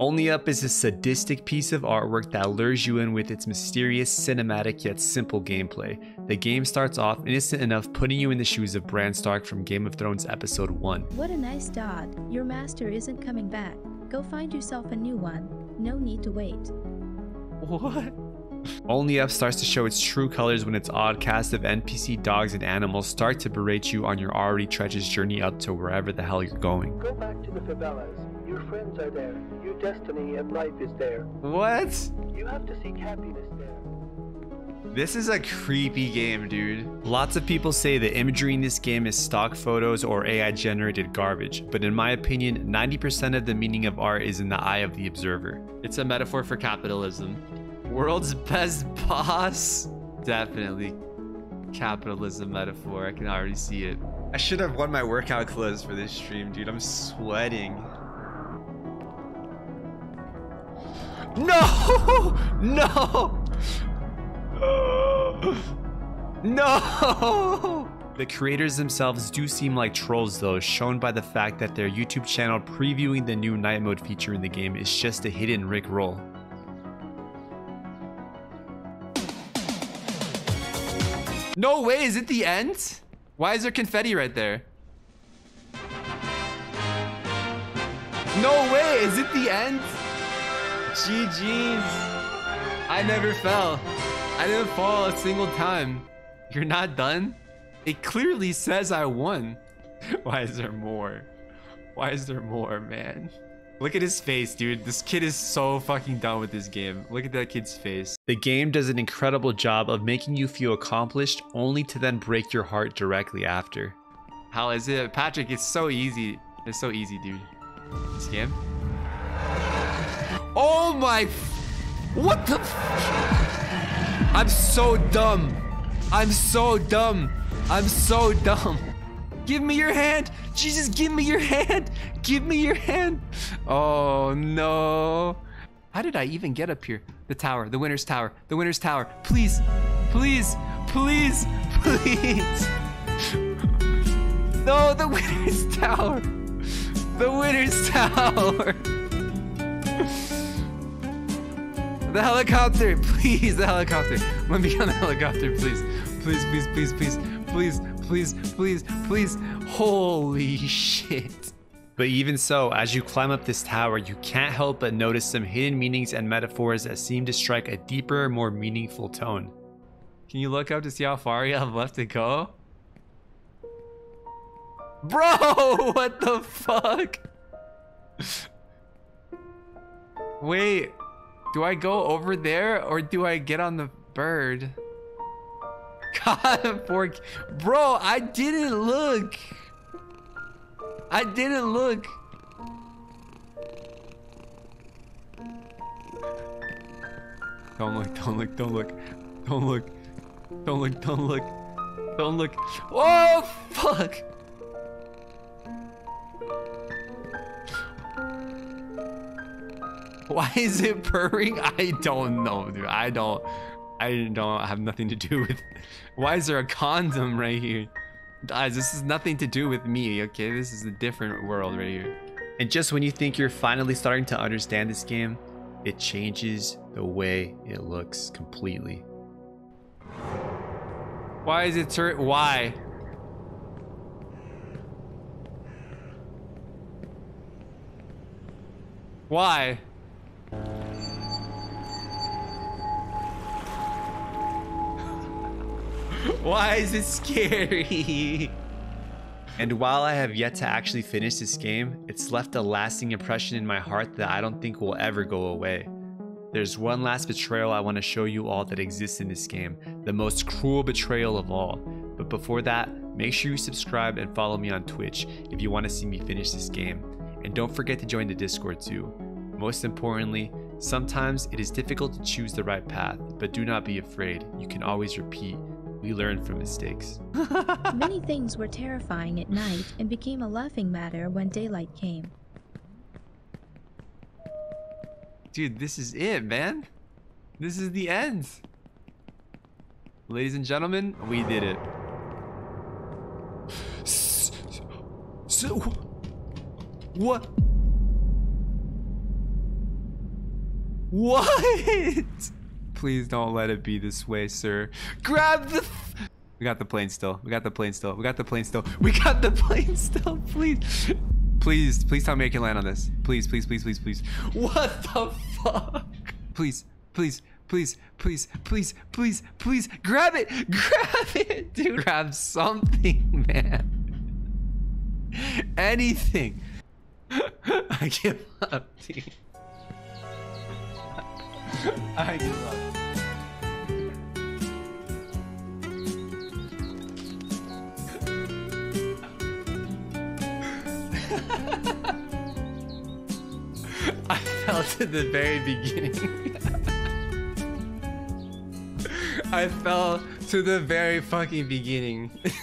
Only Up is a sadistic piece of artwork that lures you in with its mysterious, cinematic, yet simple gameplay. The game starts off innocent enough, putting you in the shoes of Bran Stark from Game of Thrones Episode 1. What a nice dog. Your master isn't coming back. Go find yourself a new one. No need to wait. What? Only Up starts to show its true colors when its odd cast of NPC dogs and animals start to berate you on your already treacherous journey up to wherever the hell you're going. Go back to the favelas. Your friends are there. Your destiny and life is there. What? You have to seek happiness there. This is a creepy game, dude. Lots of people say the imagery in this game is stock photos or AI generated garbage, but in my opinion, 90% of the meaning of art is in the eye of the observer. It's a metaphor for capitalism. World's best boss? Definitely capitalism metaphor. I can already see it. I should have worn my workout clothes for this stream, dude. I'm sweating. No! No! No! The creators themselves do seem like trolls though, shown by the fact that their YouTube channel previewing the new night mode feature in the game is just a hidden Rick Roll. No way, is it the end? Why is there confetti right there? No way, is it the end? GG's. I never fell. I didn't fall a single time. You're not done? It clearly says I won. Why is there more? Why is there more, man? Look at his face, dude. This kid is so fucking done with this game. Look at that kid's face. The game does an incredible job of making you feel accomplished, only to then break your heart directly after. How is it? Patrick, it's so easy. It's so easy, dude. This game? Oh my... What the... I'm so dumb. I'm so dumb. I'm so dumb. Give me your hand. Jesus, give me your hand. Give me your hand. Oh, no. How did I even get up here? The tower, the winner's tower, the winner's tower. Please, please, please, please. No, the winner's tower. The winner's tower. The helicopter, please, the helicopter. Let me on the helicopter, please. Please, please, please, please, please, please, please, please. Holy shit. But even so, as you climb up this tower, you can't help but notice some hidden meanings and metaphors that seem to strike a deeper, more meaningful tone. Can you look up to see how far you have left to go? Bro, what the fuck? Wait, do I go over there or do I get on the bird? God, fork. Bro, I didn't look. I didn't look. Don't look, don't look, don't look. Don't look. Don't look, don't look. Don't look. Oh, fuck. Why is it purring? I don't know, dude. I don't have nothing to do with it. Why is there a condom right here? Guys, this is nothing to do with me, okay? This is a different world right here. And just when you think you're finally starting to understand this game, it changes the way it looks completely. Why is it turn? Why? Why? Why is it scary? And while I have yet to actually finish this game, it's left a lasting impression in my heart that I don't think will ever go away. There's one last betrayal I want to show you all that exists in this game, the most cruel betrayal of all. But before that, make sure you subscribe and follow me on Twitch if you want to see me finish this game. And don't forget to join the Discord too. Most importantly, sometimes it is difficult to choose the right path, but do not be afraid. You can always repeat. We learn from mistakes. Many things were terrifying at night and became a laughing matter when daylight came. Dude, this is it, man. This is the end. Ladies and gentlemen, we did it. So what? What? Please don't let it be this way, sir. Grab the... We got the plane still. We got the plane still. We got the plane still. We got the plane still, please. Please, please tell me I can land on this. Please, please, please, please, please. What the fuck? Please, please, please, please, please, please, please. Grab it. Grab it, dude. Grab something, man. Anything. I give up, dude. I give up. I felt at the very beginning. I fell to the very fucking beginning.